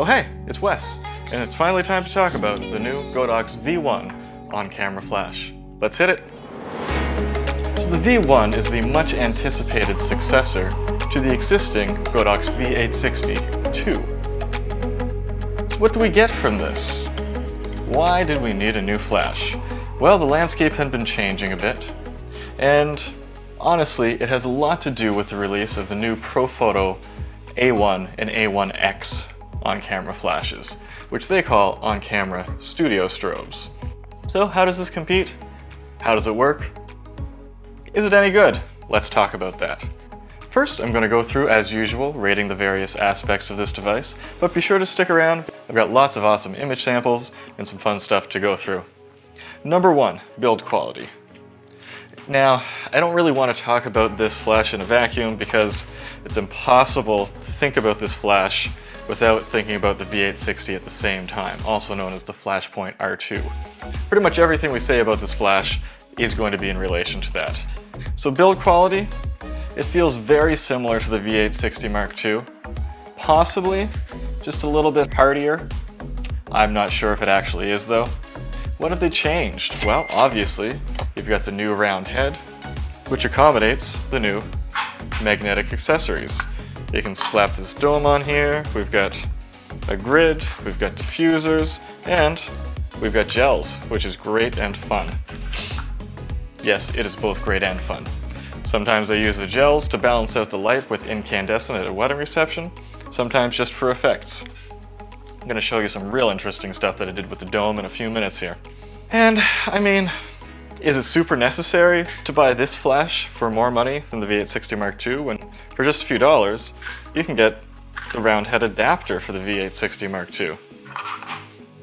Oh hey, it's Wes, and it's finally time to talk about the new Godox V1 on-camera flash. Let's hit it! So the V1 is the much anticipated successor to the existing Godox V860 II. So what do we get from this? Why did we need a new flash? Well, the landscape had been changing a bit, and honestly, it has a lot to do with the release of the new Profoto A1 and A1X on-camera flashes, which they call on-camera studio strobes. So how does this compete? How does it work? Is it any good? Let's talk about that. First, I'm going to go through, as usual, rating the various aspects of this device, but be sure to stick around. I've got lots of awesome image samples and some fun stuff to go through. Number one, build quality. Now, I don't really want to talk about this flash in a vacuum because it's impossible to think about this flash without thinking about the V860 at the same time, also known as the Flashpoint R2. Pretty much everything we say about this flash is going to be in relation to that. So build quality, it feels very similar to the V860 Mark II, possibly just a little bit hardier. I'm not sure if it actually is though. What have they changed? Well, obviously, you've got the new round head, which accommodates the new magnetic accessories. You can slap this dome on here, we've got a grid, we've got diffusers, and we've got gels, which is great and fun. Yes, it is both great and fun. Sometimes I use the gels to balance out the light with incandescent at a wedding reception, sometimes just for effects. I'm going to show you some real interesting stuff that I did with the dome in a few minutes here. And, I mean, is it super necessary to buy this flash for more money than the V860 Mark II when for just a few dollars you can get the round head adapter for the V860 Mark II?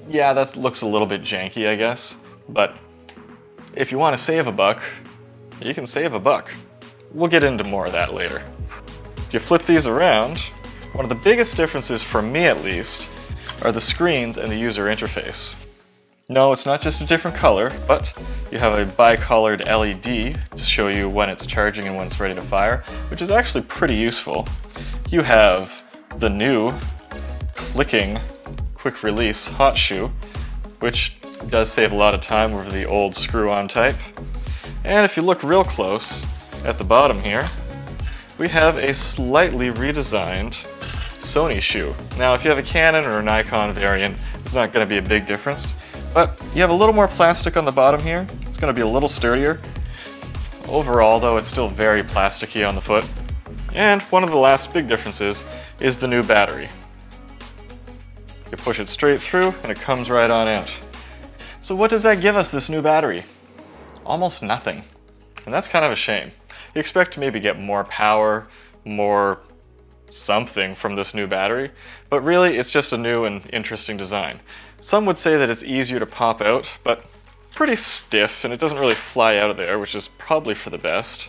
Yeah, that looks a little bit janky, I guess, but if you want to save a buck, you can save a buck. We'll get into more of that later. If you flip these around, one of the biggest differences, for me at least, are the screens and the user interface. No, it's not just a different color, but you have a bi-colored LED to show you when it's charging and when it's ready to fire, which is actually pretty useful. You have the new clicking quick release hot shoe, which does save a lot of time over the old screw-on type. And if you look real close at the bottom here, we have a slightly redesigned Sony shoe. Now, if you have a Canon or a Nikon variant, it's not going to be a big difference. But you have a little more plastic on the bottom here. It's going to be a little sturdier. Overall, though, it's still very plasticky on the foot. And one of the last big differences is the new battery. You push it straight through and it comes right on out. So what does that give us, this new battery? Almost nothing. And that's kind of a shame. You expect to maybe get more power, more something from this new battery, but really it's just a new and interesting design. Some would say that it's easier to pop out, but pretty stiff and it doesn't really fly out of there, which is probably for the best.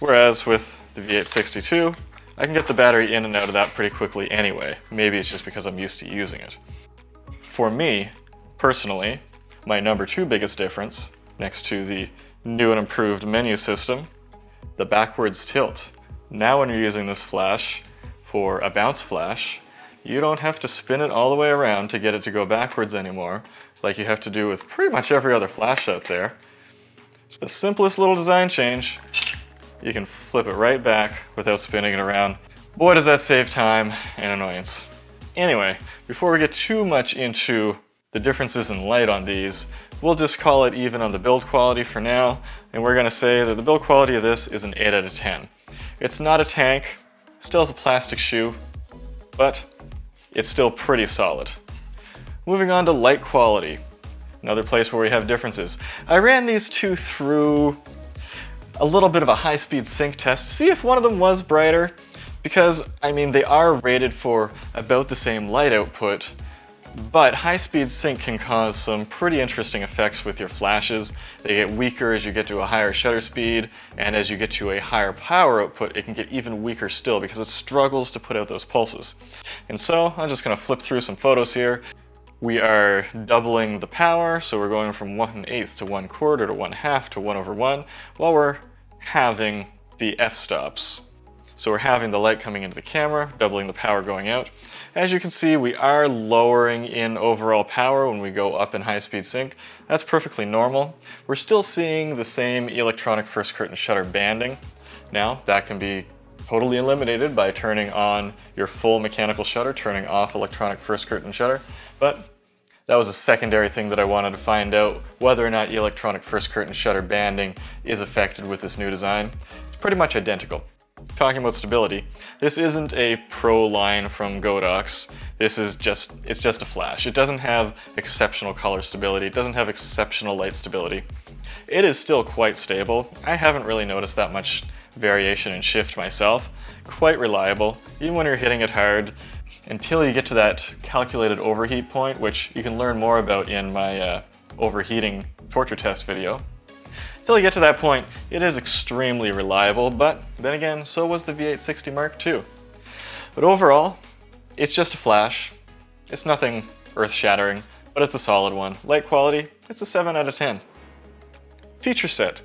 Whereas with the V860 II, I can get the battery in and out of that pretty quickly anyway. Maybe it's just because I'm used to using it. For me, personally, my number two biggest difference, next to the new and improved menu system, the backwards tilt. Now when you're using this flash for a bounce flash, you don't have to spin it all the way around to get it to go backwards anymore, like you have to do with pretty much every other flash out there. It's the simplest little design change. You can flip it right back without spinning it around. Boy, does that save time and annoyance. Anyway, before we get too much into the differences in light on these, we'll just call it even on the build quality for now, and we're going to say that the build quality of this is an 8 out of 10. It's not a tank, still has a plastic shoe, but it's still pretty solid. Moving on to light quality, another place where we have differences. I ran these two through a little bit of a high-speed sync test to see if one of them was brighter, because, I mean, they are rated for about the same light output, but high-speed sync can cause some pretty interesting effects with your flashes. They get weaker as you get to a higher shutter speed, and as you get to a higher power output, it can get even weaker still because it struggles to put out those pulses. And so, I'm just going to flip through some photos here. We are doubling the power, so we're going from 1/8 to 1/4 to 1/2 to 1/1, while we're halving the f-stops. So we're halving the light coming into the camera, doubling the power going out. As you can see, we are lowering in overall power when we go up in high-speed sync. That's perfectly normal. We're still seeing the same electronic first curtain shutter banding. Now, that can be totally eliminated by turning on your full mechanical shutter, turning off electronic first curtain shutter, but that was a secondary thing that I wanted to find out, whether or not electronic first curtain shutter banding is affected with this new design. It's pretty much identical. Talking about stability, this isn't a pro line from Godox. This is just, it's just a flash. It doesn't have exceptional color stability. It doesn't have exceptional light stability. It is still quite stable. I haven't really noticed that much variation in shift myself. Quite reliable, even when you're hitting it hard, until you get to that calculated overheat point, which you can learn more about in my overheating portrait test video. Until you get to that point, it is extremely reliable, but then again, so was the V860 Mark II. But overall, it's just a flash. It's nothing earth-shattering, but it's a solid one. Light quality, it's a 7 out of 10. Feature set.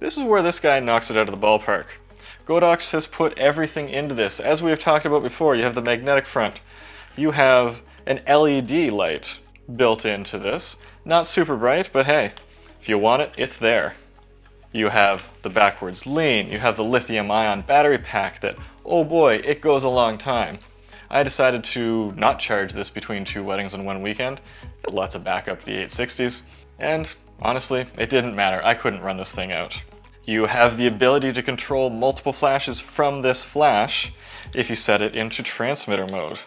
This is where this guy knocks it out of the ballpark. Godox has put everything into this. As we have talked about before, you have the magnetic front. You have an LED light built into this. Not super bright, but hey, if you want it, it's there. You have the backwards lean. You have the lithium-ion battery pack that, oh boy, it goes a long time. I decided to not charge this between two weddings and one weekend. Lots of backup V860s. And honestly, it didn't matter. I couldn't run this thing out. You have the ability to control multiple flashes from this flash if you set it into transmitter mode.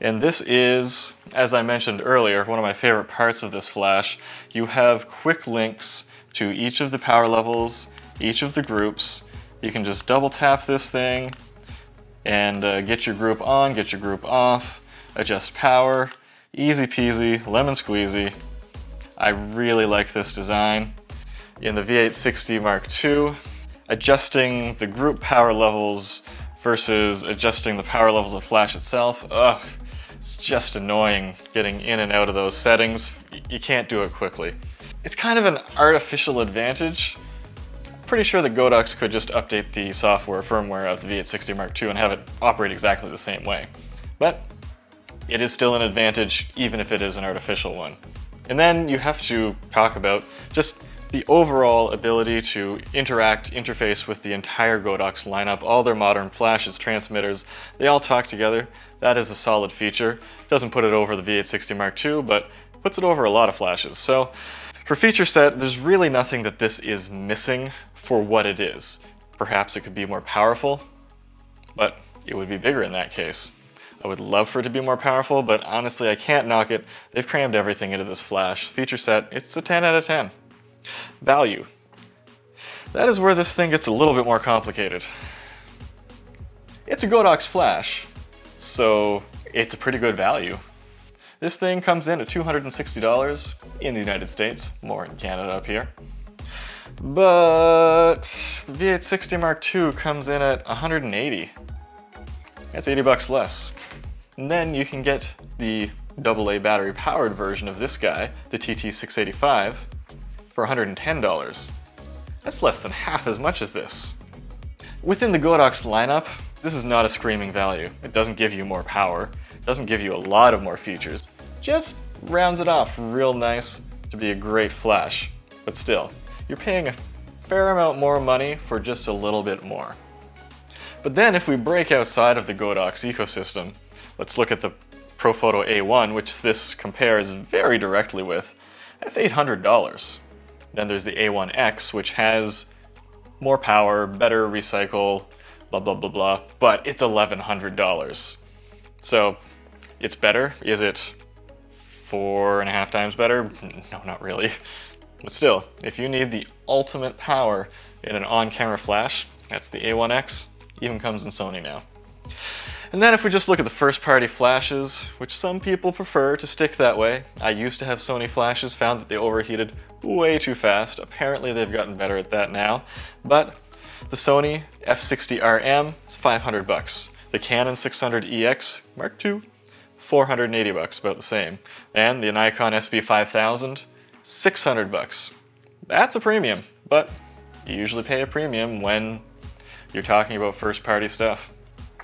And this is, as I mentioned earlier, one of my favorite parts of this flash. You have quick links to each of the power levels, each of the groups. You can just double tap this thing and get your group on, get your group off, adjust power, easy peasy, lemon squeezy. I really like this design. In the V860 Mark II, adjusting the group power levels versus adjusting the power levels of flash itself, ugh, it's just annoying getting in and out of those settings. You can't do it quickly. It's kind of an artificial advantage. I'm pretty sure that Godox could just update the software firmware of the V860 Mark II and have it operate exactly the same way. But it is still an advantage, even if it is an artificial one. And then you have to talk about just the overall ability to interface with the entire Godox lineup, all their modern flashes, transmitters, they all talk together. That is a solid feature. Doesn't put it over the V860 Mark II, but puts it over a lot of flashes. So for feature set, there's really nothing that this is missing for what it is. Perhaps it could be more powerful, but it would be bigger in that case. I would love for it to be more powerful, but honestly, I can't knock it. They've crammed everything into this flash. Feature set, it's a 10 out of 10. Value. That is where this thing gets a little bit more complicated. It's a Godox flash, so it's a pretty good value. This thing comes in at $260 in the United States, more in Canada up here. But the V860 Mark II comes in at $180. That's $80 less. And then you can get the AA battery powered version of this guy, the TT685, for $110. That's less than half as much as this. Within the Godox lineup, this is not a screaming value. It doesn't give you more power, it doesn't give you a lot of more features, just rounds it off real nice to be a great flash. But still, you're paying a fair amount more money for just a little bit more. But then if we break outside of the Godox ecosystem, let's look at the Profoto A1, which this compares very directly with. That's $800. Then there's the A1X, which has more power, better recycle, blah, blah, blah, blah, but it's $1,100. So it's better. Is it 4.5 times better? No, not really. But still, if you need the ultimate power in an on-camera flash, that's the A1X, even comes in Sony now. And then if we just look at the first-party flashes, which some people prefer to stick that way. I used to have Sony flashes, found that they overheated way too fast. Apparently they've gotten better at that now. But the Sony F60RM is $500. The Canon 600EX Mark II, $480, about the same. And the Nikon SB-5000, $600. That's a premium, but you usually pay a premium when you're talking about first-party stuff.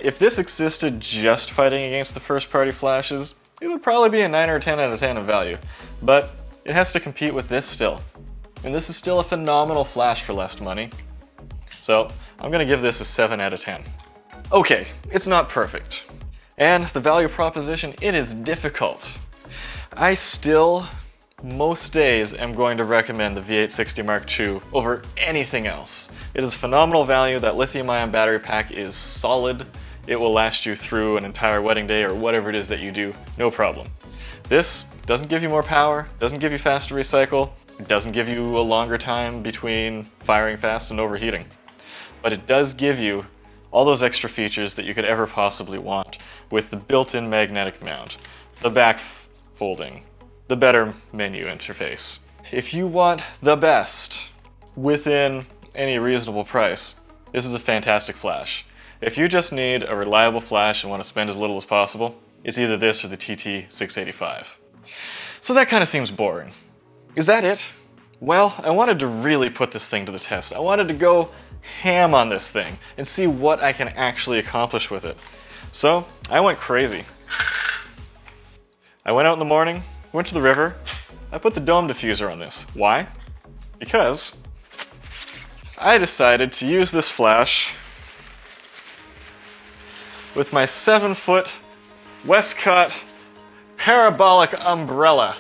If this existed just fighting against the first party flashes, it would probably be a 9 or a 10 out of 10 of value, but it has to compete with this still. And this is still a phenomenal flash for less money. So I'm gonna give this a 7 out of 10. Okay, it's not perfect. And the value proposition, it is difficult. I still, most days, am going to recommend the V860 Mark II over anything else. It is phenomenal value. That lithium-ion battery pack is solid. It will last you through an entire wedding day or whatever it is that you do, no problem. This doesn't give you more power, doesn't give you faster recycle, it doesn't give you a longer time between firing fast and overheating. But it does give you all those extra features that you could ever possibly want with the built-in magnetic mount, the back folding, the better menu interface. If you want the best within any reasonable price, this is a fantastic flash. If you just need a reliable flash and want to spend as little as possible, it's either this or the TT685. So that kind of seems boring. Is that it? Well, I wanted to really put this thing to the test. I wanted to go ham on this thing and see what I can actually accomplish with it. So I went crazy. I went out in the morning, went to the river. I put the dome diffuser on this. Why? Because I decided to use this flash with my 7-foot Westcott parabolic umbrella.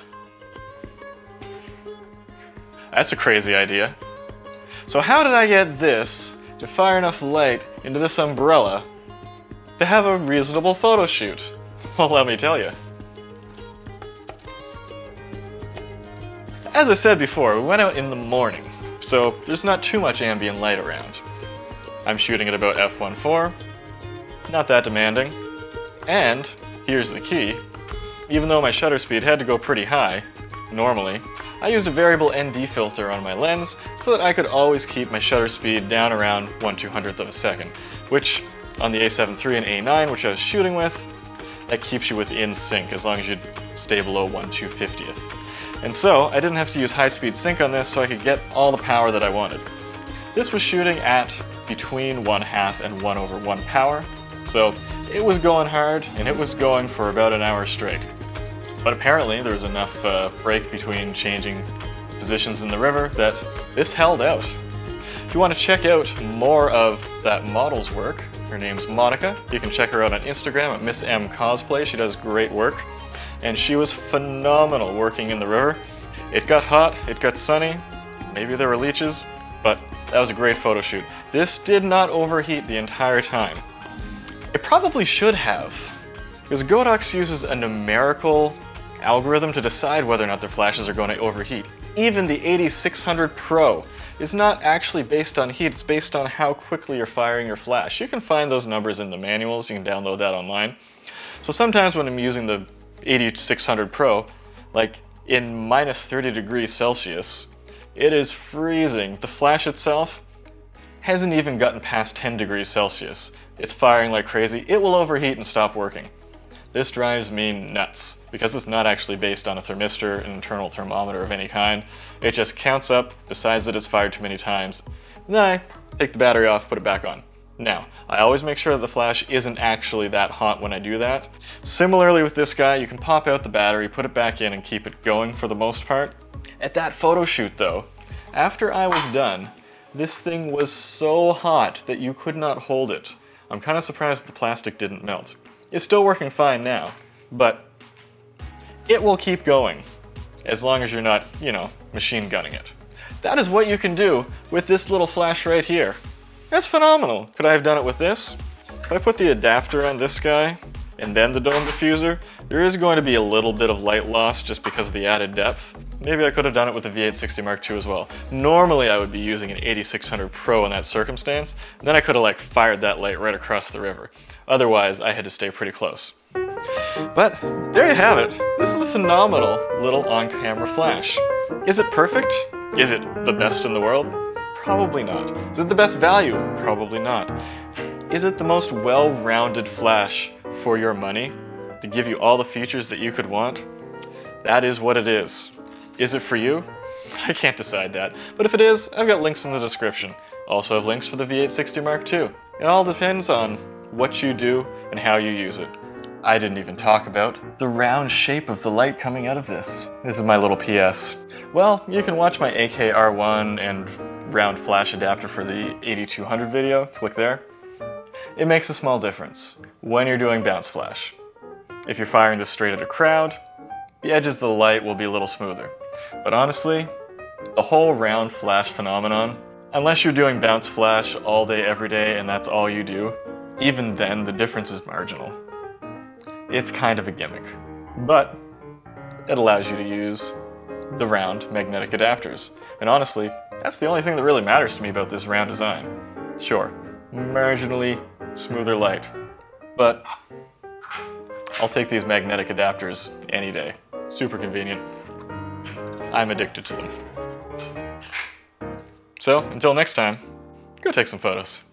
That's a crazy idea. So how did I get this to fire enough light into this umbrella to have a reasonable photo shoot? Well, let me tell you. As I said before, we went out in the morning, so there's not too much ambient light around. I'm shooting at about f/1.4. Not that demanding. And here's the key, even though my shutter speed had to go pretty high, normally, I used a variable ND filter on my lens so that I could always keep my shutter speed down around 1/200th of a second, which on the A7 III and A9, which I was shooting with, that keeps you within sync as long as you stay below 1/250th. And so I didn't have to use high-speed sync on this, so I could get all the power that I wanted. This was shooting at between 1/2 and 1/1 power. So it was going hard, and it was going for about an hour straight. But apparently there was enough break between changing positions in the river that this held out. If you want to check out more of that model's work, her name's Monica. You can check her out on Instagram at Miss M Cosplay. She does great work, and she was phenomenal working in the river. It got hot, it got sunny, maybe there were leeches, but that was a great photo shoot. This did not overheat the entire time. It probably should have, because Godox uses a numerical algorithm to decide whether or not their flashes are going to overheat. Even the AD600 Pro is not actually based on heat, it's based on how quickly you're firing your flash. You can find those numbers in the manuals, you can download that online. So sometimes when I'm using the AD600 Pro, like in minus 30 degrees Celsius, it is freezing. The flash itself hasn't even gotten past 10 degrees Celsius. It's firing like crazy. It will overheat and stop working. This drives me nuts because it's not actually based on a thermistor, an internal thermometer of any kind. It just counts up, decides that it's fired too many times. And then I take the battery off, put it back on. Now, I always make sure that the flash isn't actually that hot when I do that. Similarly with this guy, you can pop out the battery, put it back in and keep it going for the most part. At that photo shoot though, after I was done, this thing was so hot that you could not hold it. I'm kind of surprised the plastic didn't melt. It's still working fine now, but it will keep going as long as you're not, you know, machine gunning it. That is what you can do with this little flash right here. That's phenomenal. Could I have done it with this? If I put the adapter on this guy and then the dome diffuser, there is going to be a little bit of light loss just because of the added depth. Maybe I could have done it with the V860 Mark II as well. Normally I would be using an 8600 Pro in that circumstance, and then I could have like fired that light right across the river. Otherwise I had to stay pretty close. But there you have it. This is a phenomenal little on-camera flash. Is it perfect? Is it the best in the world? Probably not. Is it the best value? Probably not. Is it the most well-rounded flash for your money to give you all the features that you could want? That is what it is. Is it for you? I can't decide that, but if it is, I've got links in the description. Also have links for the V860 Mark II. It all depends on what you do, and how you use it. I didn't even talk about the round shape of the light coming out of this. This is my little PS. Well, you can watch my AK-R1 and round flash adapter for the AD200 video. Click there. It makes a small difference when you're doing bounce flash. If you're firing this straight at a crowd, the edges of the light will be a little smoother. But honestly, the whole round flash phenomenon, unless you're doing bounce flash all day, every day, and that's all you do, even then the difference is marginal. It's kind of a gimmick, but it allows you to use the round magnetic adapters. And honestly, that's the only thing that really matters to me about this round design. Sure, marginally smoother light, but I'll take these magnetic adapters any day. Super convenient. I'm addicted to them. So until next time, go take some photos.